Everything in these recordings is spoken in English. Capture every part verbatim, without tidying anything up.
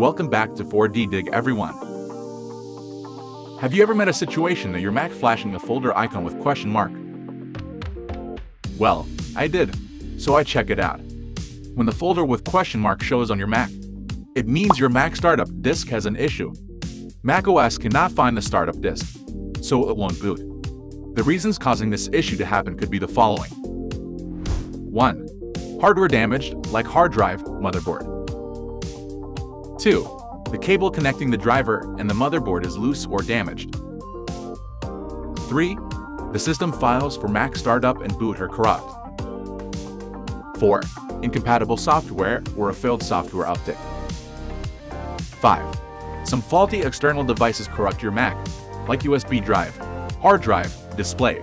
Welcome back to four D dig everyone. Have you ever met a situation that your Mac flashing a folder icon with question mark? Well, I did, so I check it out. When the folder with question mark shows on your Mac, it means your Mac startup disk has an issue. macOS cannot find the startup disk, so it won't boot. The reasons causing this issue to happen could be the following. one. Hardware damaged, like hard drive, motherboard. two. The cable connecting the driver and the motherboard is loose or damaged. three. The system files for Mac startup and boot are corrupt. four. Incompatible software or a failed software update. five. Some faulty external devices corrupt your Mac, like U S B drive, hard drive, display.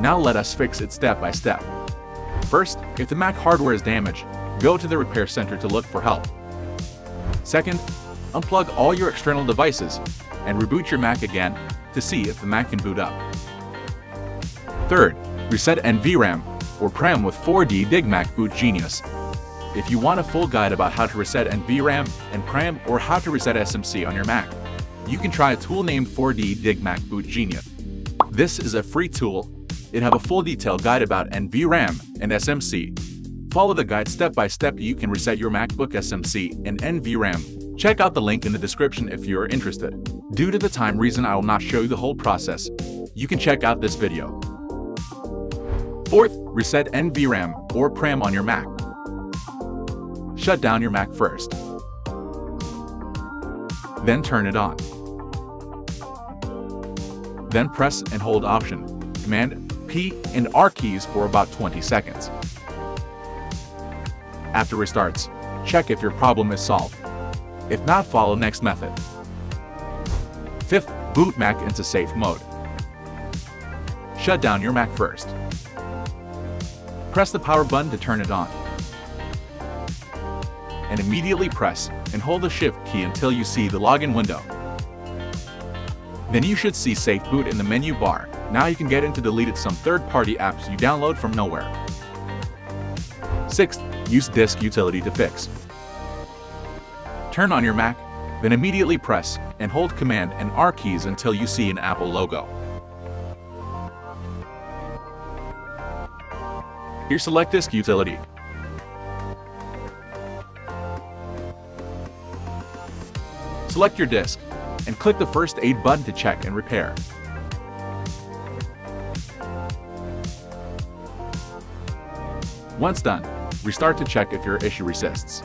Now let us fix it step by step. First, if the Mac hardware is damaged, go to the repair center to look for help. Second, unplug all your external devices and reboot your Mac again to see if the Mac can boot up. Third, reset N V RAM or PRAM with four D dig Mac Boot Genius. If you want a full guide about how to reset N V RAM and PRAM or how to reset S M C on your Mac, you can try a tool named four D dig Mac Boot Genius. This is a free tool. It have a full detailed guide about N V RAM and S M C. Follow the guide step by step, you can reset your MacBook S M C and N V RAM. Check out the link in the description if you are interested. Due to the time reason, I will not show you the whole process. You can check out this video. Fourth, reset N V RAM or PRAM on your Mac. Shut down your Mac first. Then turn it on. Then press and hold Option, Command, P, and R keys for about twenty seconds. After restarts, check if your problem is solved. If not, follow next method. Fifth, boot Mac into safe mode. Shut down your Mac first. Press the power button to turn it on. And immediately press and hold the Shift key until you see the login window. Then you should see Safe Boot in the menu bar. Now you can get into deleted some third-party apps you download from nowhere. Sixth, use Disk Utility to fix. Turn on your Mac, then immediately press and hold Command and R keys until you see an Apple logo. Here select Disk Utility. Select your disk, and click the first aid button to check and repair. Once done, restart to check if your issue persists.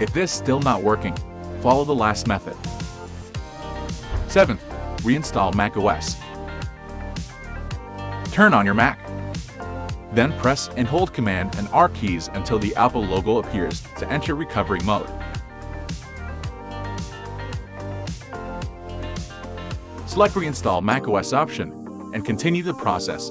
If this is still not working, follow the last method. Seventh, reinstall macOS. Turn on your Mac. Then press and hold Command and R keys until the Apple logo appears to enter recovery mode. Select Reinstall macOS option and continue the process.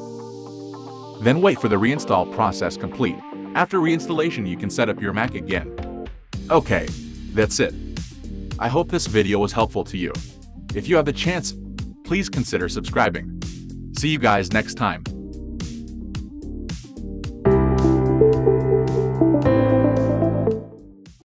Then wait for the reinstall process complete. After reinstallation, you can set up your Mac again. Okay, that's it. I hope this video was helpful to you. If you have the chance, please consider subscribing. See you guys next time.